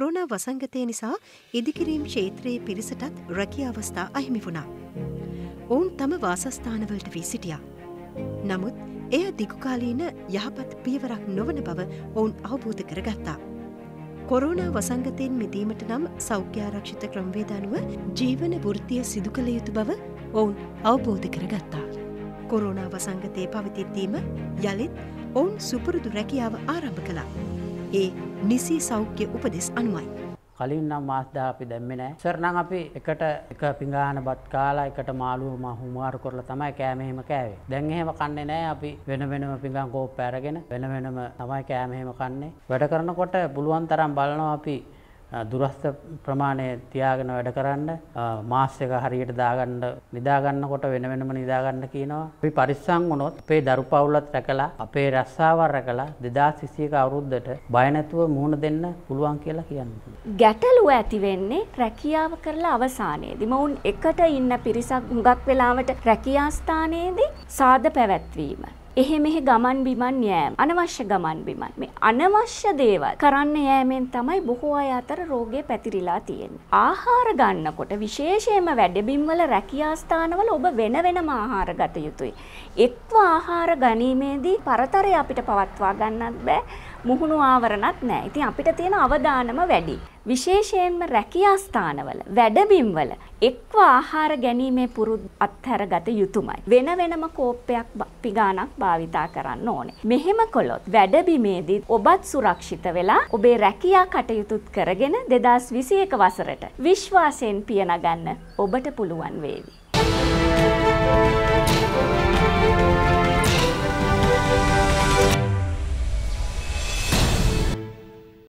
Corona වසංගතය නිසා ඉදිකිරීම් ක්ෂේත්‍රයේ පිරිසටත් රැකියාවස්ථා අහිමි වුණා. ඔවුන් තම වාසස්ථානවලට වී සිටියා. නමුත් එය දිගුකාලීන යහපත් පියවරක් නොවන බව ඔවුන් අවබෝධ කරගත්තා. කොරෝනා වසංගතයෙන් මිදීමට නම් සෞඛ්‍යාරක්ෂිත ක්‍රමවේද අනුව ජීවන වෘත්තිය සිදු කළ යුතු බව ඔවුන් අවබෝධ කරගත්තා. කොරෝනා වසංගතයේ පවතිද්දීම යලිත් ඔවුන් සුපුරුදු රැකියාව ආරම්භ කළා. ඒ නිසි සෞඛ්‍ය උපදෙස් අනුවයි. කලින් නම් මාස් 10 අපි දැම්මේ නැහැ. සර් නම් අපි එකට එක පිඟාන බත් කාලා එකට මාළු හුමාරු කරලා තමයි කෑම එහෙම කෑවේ. දැන් එහෙම කන්නේ නැහැ. අපි වෙන වෙනම පිඟාන කෝප්ප අරගෙන වෙන වෙනම තමයි කෑම එහෙම කන්නේ. වැඩ කරනකොට පුළුවන් තරම් බලනවා අපි දුරස්ත ප්‍රමාණය තියාගෙන වැඩ කරන්න. මාස් එක හරියට දාගන්න, නිදා ගන්නකොට වෙන වෙනම නිදා ගන්න කියනවා. අපි පරිස්සම් වුණොත් අපේ දරු පවුලත් රැකලා, අපේ රස්සාව රැකලා 2021 අවුරුද්දට බය නැතුව මුහුණ දෙන්න පුළුවන් කියලා කියන්නේ. ගැටලුව ඇති වෙන්නේ රැකියාව කරලා අවසානයේදී. මොවුන් එකට ඉන්න පිරිසක් හුඟක් වෙලාවට රැකියා ස්ථානයේදී සාද පැවැත්වීම. එහෙම එහෙ ගමන් බිමන් යෑම, අනවශ්‍ය ගමන් බිමන්, මේ අනවශ්‍ය දේවල් කරන්න යෑමෙන් තමයි බොහෝ අය අතර රෝගය පැතිරිලා තියෙන්නේ. ආහාර ගන්නකොට විශේෂයෙන්ම වැඩබිම් වල රැකියා ස්ථානවල ඔබ වෙන වෙනම ආහාර ගත යුතුයි. එක්ව ආහාර ගැනීමේදී පරතරය අපිට පවත්වා ගන්නත් බෑ, මුහුණු ආවරණත් නෑ. ඉතින් අපිට තියෙන අවධානම වැඩි. විශේෂයෙන්ම රැකියා ස්ථානවල වැඩබිම් වල එක්ව ආහාර ගැනීමේ පුරුදු අත්හැර ගත යුතුමයි. වෙන වෙනම කෝප්පයක් පිඟානක් භාවිතා කරන්න ඕනේ. මෙහෙම කළොත් වැඩබිමේදී ඔබත් සුරක්ෂිත වෙලා ඔබේ රැකියා කටයුතුත් කරගෙන 2021 වසරට විශ්වාසයෙන් පියනගන්න ඔබට පුළුවන් වේවි.